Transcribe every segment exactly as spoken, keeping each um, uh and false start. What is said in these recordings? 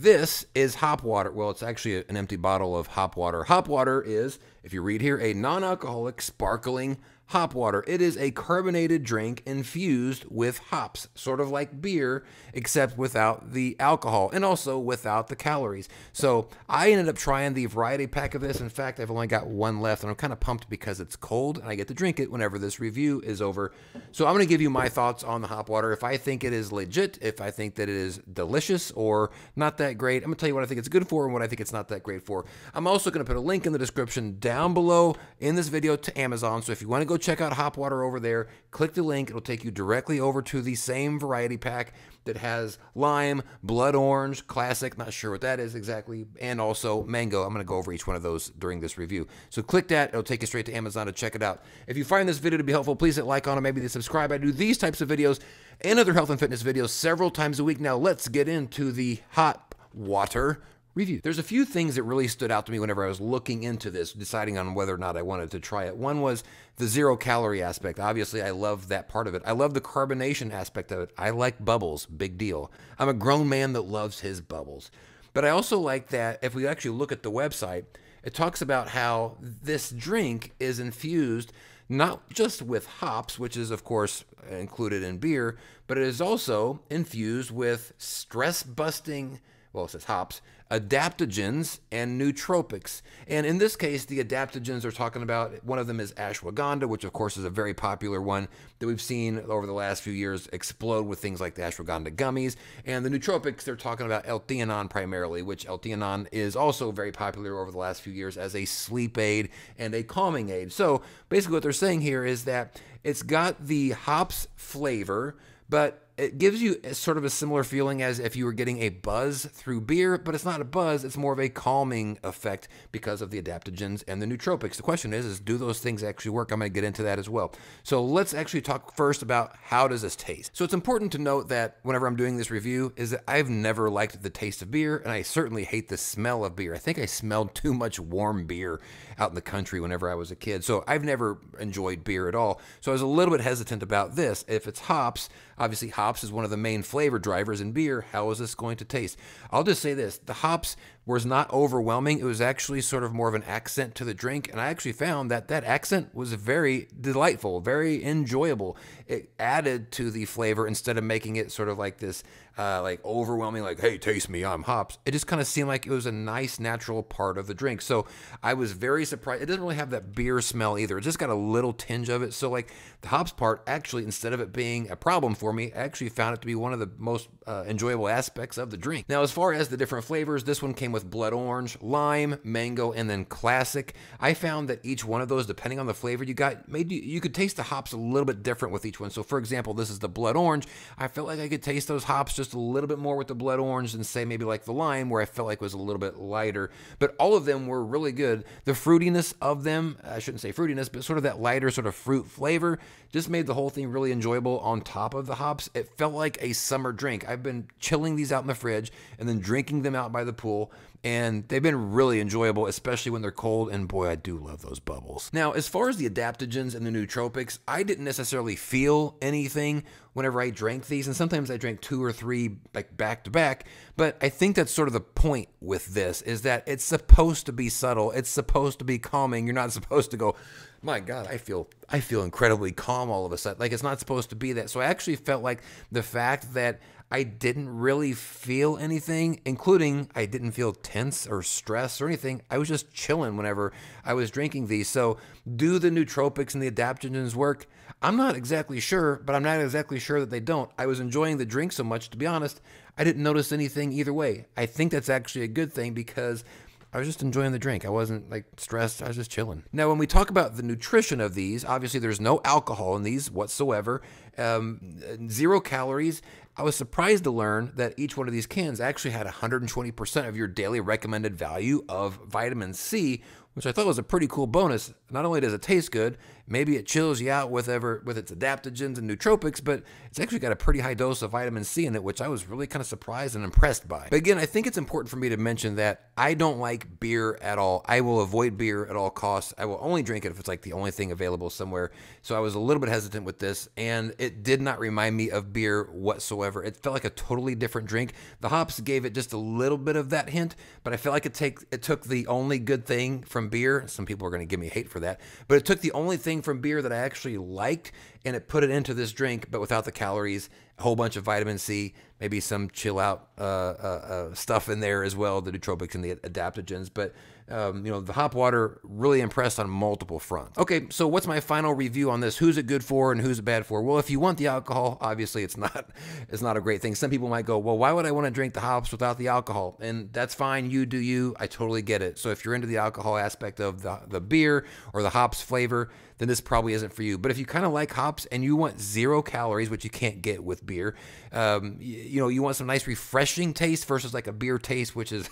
This is hop water. Well, it's actually an empty bottle of hop water. Hop water is, if you read here, a non-alcoholic sparkling hop water. It is a carbonated drink infused with hops, sort of like beer, except without the alcohol and also without the calories. So I ended up trying the variety pack of this. In fact, I've only got one left, and I'm kind of pumped because it's cold, and I get to drink it whenever this review is over. So I'm going to give you my thoughts on the hop water, if I think it is legit, if I think that it is delicious or not that great. I'm going to tell you what I think it's good for and what I think it's not that great for. I'm also going to put a link in the description down below in this video to Amazon. So if you want to go check out hop water over there, click the link. It'll take you directly over to the same variety pack that has lime, blood orange, classic, not sure what that is exactly, and also mango. I'm going to go over each one of those during this review. So click that. It'll take you straight to Amazon to check it out. If you find this video to be helpful, please hit like on it, maybe subscribe. I do these types of videos and other health and fitness videos several times a week. Now let's get into the hop water review. There's a few things that really stood out to me whenever I was looking into this, deciding on whether or not I wanted to try it. One was the zero calorie aspect. Obviously, I love that part of it. I love the carbonation aspect of it. I like bubbles, big deal. I'm a grown man that loves his bubbles. But I also like that if we actually look at the website, it talks about how this drink is infused not just with hops, which is of course included in beer, but it is also infused with stress-busting, well, it says hops, adaptogens, and nootropics. And in this case, the adaptogens are talking about, one of them is ashwagandha, which of course is a very popular one that we've seen over the last few years explode with things like the ashwagandha gummies. And the nootropics, they're talking about L-theanine primarily, which L-theanine is also very popular over the last few years as a sleep aid and a calming aid. So basically what they're saying here is that it's got the hops flavor, but it gives you a sort of a similar feeling as if you were getting a buzz through beer, but it's not a buzz. It's more of a calming effect because of the adaptogens and the nootropics. The question is, is do those things actually work? I'm going to get into that as well. So let's actually talk first about how does this taste? So it's important to note that whenever I'm doing this review is that I've never liked the taste of beer, and I certainly hate the smell of beer. I think I smelled too much warm beer out in the country whenever I was a kid. So I've never enjoyed beer at all. So I was a little bit hesitant about this. If it's hops, obviously hops is one of the main flavor drivers in beer. How is this going to taste? I'll just say this. The hops was not overwhelming. It was actually sort of more of an accent to the drink. And I actually found that that accent was very delightful, very enjoyable. It added to the flavor instead of making it sort of like this uh, like overwhelming, like, hey, taste me, I'm hops. It just kind of seemed like it was a nice, natural part of the drink. So I was very surprised. It doesn't really have that beer smell either. It just got a little tinge of it. So like the hops part, actually, instead of it being a problem for me, actually found it to be one of the most uh, enjoyable aspects of the drink. Now, as far as the different flavors, this one came with blood orange, lime, mango, and then classic. I found that each one of those, depending on the flavor you got, made you, you could taste the hops a little bit different with each one. So for example, this is the blood orange. I felt like I could taste those hops just a little bit more with the blood orange than say maybe like the lime, where I felt like it was a little bit lighter, but all of them were really good. The fruitiness of them, I shouldn't say fruitiness, but sort of that lighter sort of fruit flavor just made the whole thing really enjoyable on top of the hops. It felt like a summer drink. I've been chilling these out in the fridge and then drinking them out by the pool, and they've been really enjoyable, especially when they're cold, and boy, I do love those bubbles. Now, as far as the adaptogens and the nootropics, I didn't necessarily feel anything whenever I drank these, and sometimes I drank two or three like back to back, but I think that's sort of the point with this, is that it's supposed to be subtle. It's supposed to be calming. You're not supposed to go, my God, I feel I feel incredibly calm all of a sudden. Like, it's not supposed to be that. So I actually felt like the fact that I didn't really feel anything, including I didn't feel tense or stress or anything. I was just chilling whenever I was drinking these. So do the nootropics and the adaptogens work? I'm not exactly sure, but I'm not exactly sure that they don't. I was enjoying the drink so much, to be honest, I didn't notice anything either way. I think that's actually a good thing because I was just enjoying the drink. I wasn't like stressed. I was just chilling. Now, when we talk about the nutrition of these, obviously there's no alcohol in these whatsoever. Um, zero calories. I was surprised to learn that each one of these cans actually had one hundred twenty percent of your daily recommended value of vitamin C, which I thought was a pretty cool bonus. Not only does it taste good, Maybe it chills you out with ever with its adaptogens and nootropics, but it's actually got a pretty high dose of vitamin C in it, which I was really kind of surprised and impressed by. But again, I think it's important for me to mention that I don't like beer at all. I will avoid beer at all costs. I will only drink it if it's like the only thing available somewhere. So I was a little bit hesitant with this, and it did not remind me of beer whatsoever. It felt like a totally different drink. The hops gave it just a little bit of that hint, but I felt like it take it took the only good thing from beer. Some people are going to give me hate for that, but it took the only thing from beer that I actually liked, and it put it into this drink, but without the calories, a whole bunch of vitamin C, maybe some chill out uh, uh, uh, stuff in there as well, the nootropics and the adaptogens. But um, you know, the hop water really impressed on multiple fronts. Okay, so what's my final review on this? Who's it good for and who's it bad for? Well, if you want the alcohol, obviously it's not it's not a great thing. Some people might go, well, why would I want to drink the hops without the alcohol? And that's fine. You do you. I totally get it. So if you're into the alcohol aspect of the, the beer or the hops flavor, then this probably isn't for you. But if you kind of like hops and you want zero calories, which you can't get with beer, um, you, you know, you want some nice refreshing taste versus like a beer taste, which is,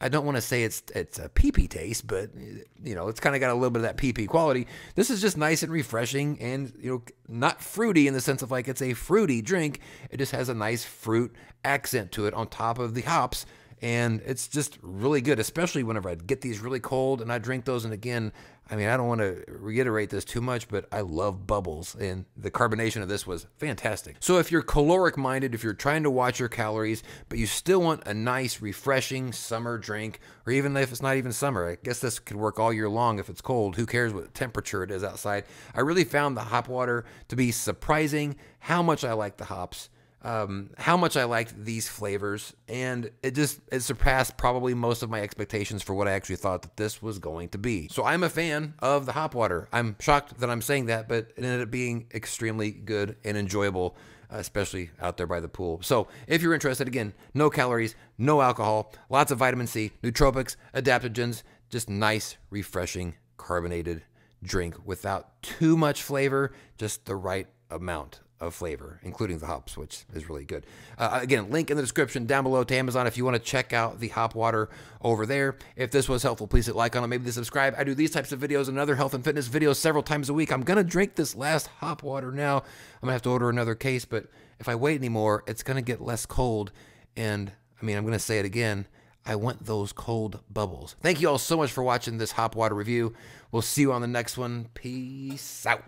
I don't want to say it's it's a pee-pee taste, but you know, it's kind of got a little bit of that pee-pee quality. This is just nice and refreshing, and you know, not fruity in the sense of like it's a fruity drink. It just has a nice fruit accent to it on top of the hops. And it's just really good, especially whenever I get these really cold and I drink those. And again, I mean, I don't want to reiterate this too much, but I love bubbles, and the carbonation of this was fantastic. So if you're caloric minded, if you're trying to watch your calories, but you still want a nice, refreshing summer drink, or even if it's not even summer, I guess this could work all year long if it's cold. Who cares what temperature it is outside? I really found the hop water to be surprising how much I like the hops. Um, how much I liked these flavors, and it just it surpassed probably most of my expectations for what I actually thought that this was going to be. So I'm a fan of the hop water. I'm shocked that I'm saying that, but it ended up being extremely good and enjoyable, especially out there by the pool. So if you're interested, again, no calories, no alcohol, lots of vitamin C, nootropics, adaptogens, just nice, refreshing, carbonated drink without too much flavor, just the right amount of flavor, including the hops, which is really good. Uh, again, link in the description down below to Amazon if you want to check out the hop water over there. If this was helpful, please hit like on it, maybe subscribe. I do these types of videos and other health and fitness videos several times a week. I'm going to drink this last hop water now. I'm going to have to order another case, but if I wait anymore, it's going to get less cold. And I mean, I'm going to say it again, I want those cold bubbles. Thank you all so much for watching this hop water review. We'll see you on the next one. Peace out.